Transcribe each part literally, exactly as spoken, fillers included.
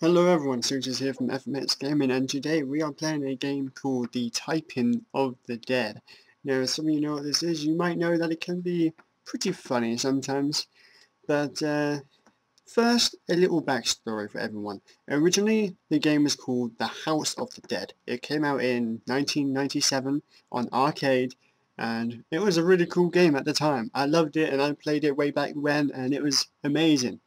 Hello everyone, Surges here from F M X Gaming, and today we are playing a game called The Typing of the Dead. Now, as some of you know what this is, you might know that it can be pretty funny sometimes, but uh, first, a little backstory for everyone. Originally, the game was called The House of the Dead. It came out in nineteen ninety-seven on arcade, and it was a really cool game at the time. I loved it, and I played it way back when, and it was amazing.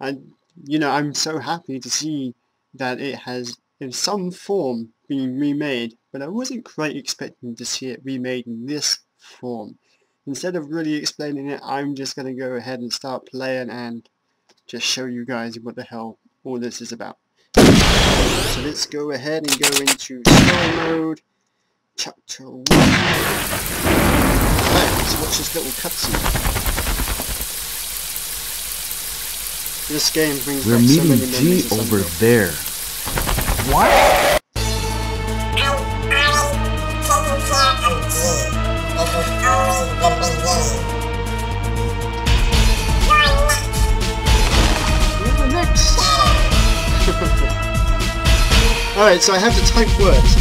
And you know, I'm so happy to see that it has in some form been remade, but I wasn't quite expecting to see it remade in this form. Instead of really explaining it, I'm just going to go ahead and start playing and just show you guys what the hell all this is about. So let's go ahead and go into story mode, chapter one. Right, let's watch this little cutscene. This game brings We're meeting so G over there. What? You're the next. Alright, so I have to type words.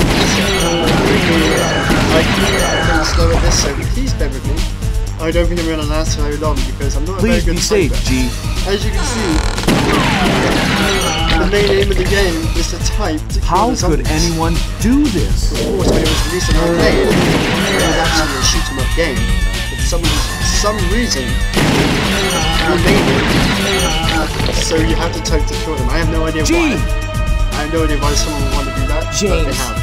I can't slow at this, so please bear with me. I don't think I'm going to last very long because I'm not Please a very good Please be safe, G. As you can see, the main aim of the game is to type to How could anyone do this? Of course, when it was released on arcade, it was actually a shoot-em-up game. But some, for some reason, we made it. So you have to type to kill them. I have no idea G. why. I have no idea why someone would want to do that, James. But they have.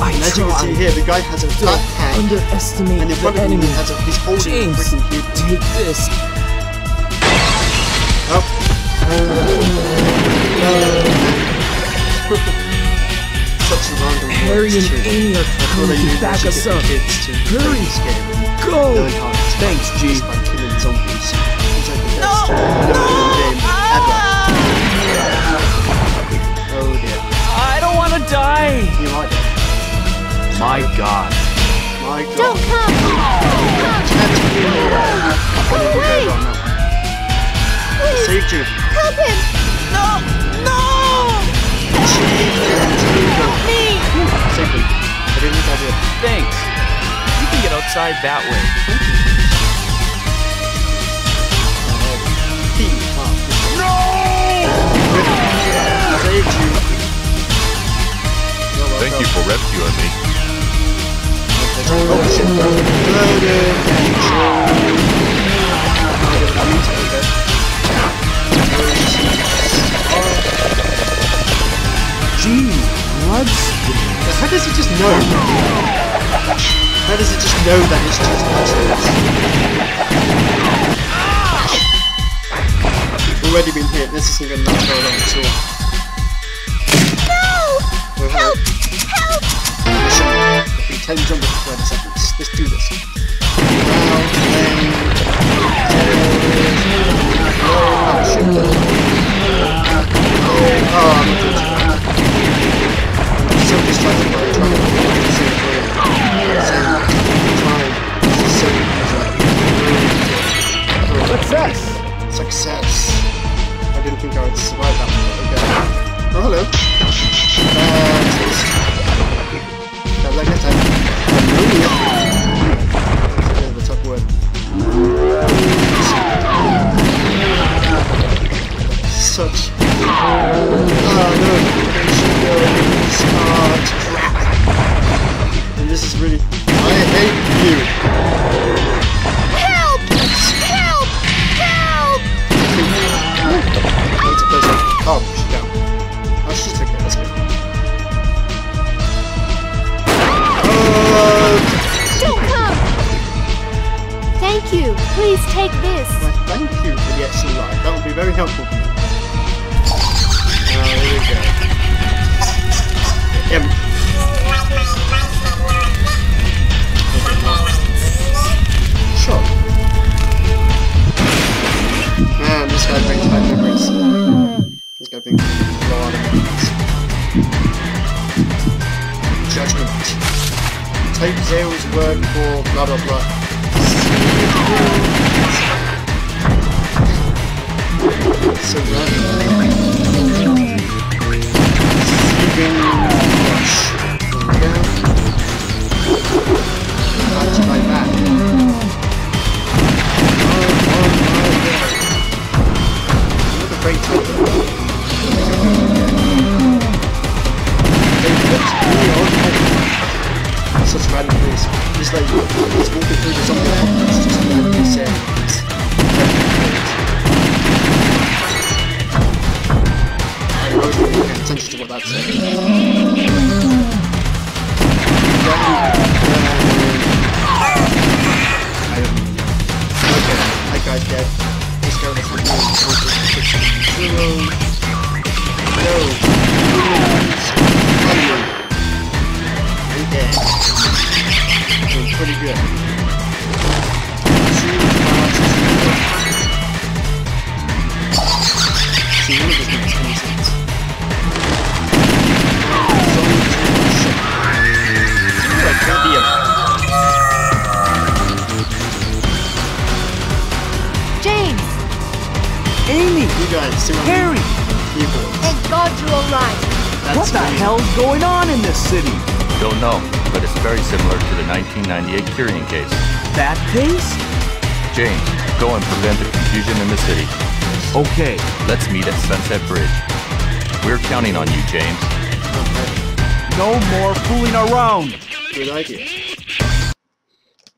And as you can see here, the guy has a flat hat, and in front of him he has a, he's holding a freaking cube. Take this. Up. Uh, uh, such a random Harry and Amy are coming to back us up. Hurry, go! Thanks, G. By killing zombies. It's like the best no! No! game ever. Oh dear. I don't want to die. You might die. My God! My God! Don't come! Don't come! Wait! Please! Saved you. Help him! No! No! Help me! Saved me. I didn't think I did. Thanks. You can get outside that way. No! Saved you. Thank you for rescuing me. Oh, shit, bro. Loaded. Gee, what? How does he just know? How does he just know that it's just monsters? We've already been hit. This isn't going to last very long at all. No! Help! Help! Mission. ten jumps for twenty seconds. Let's do this. So distracted by the dragon. Success! Success! I didn't think I would survive that one, but okay. Oh, hello. Uh, I like that time. That's a bit of a tough word. Such. Oh no, I should go and start. Crap. And this is really. I hate you! Help! Help! Help! Wait a person. Oh, she's down. Oh, she's okay, that's good. Thank you. Please take this. Well, thank you for the extra life. That would be very helpful for me. Oh, there we go. Um. Sure. Man, this guy brings back memories. This guy brings a lot of memories. Judgment. Type zero's word for blah blah blah. So, Okay, let's meet at Sunset Bridge. We're counting on you, James. Okay. No more fooling around! Good idea.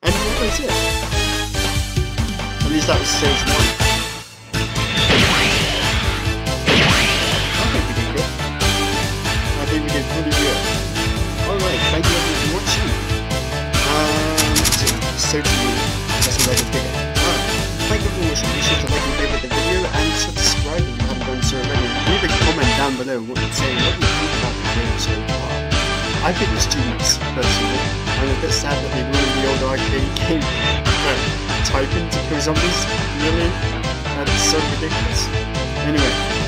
And that's it. At least that was stage one. I think we did good. I think we did pretty good. Alright, thank you for watching. Um, let's see. Search you. That's the way to pick it. Thank you for watching. Be sure to like and favorite the video and subscribe if you haven't done so already. Leave a comment down below what you're saying, what you think about the game so far. I think it's genius, personally. I'm a bit sad that they ruined the old arcade game. But typing to kill zombies? Really? That's so ridiculous. Anyway.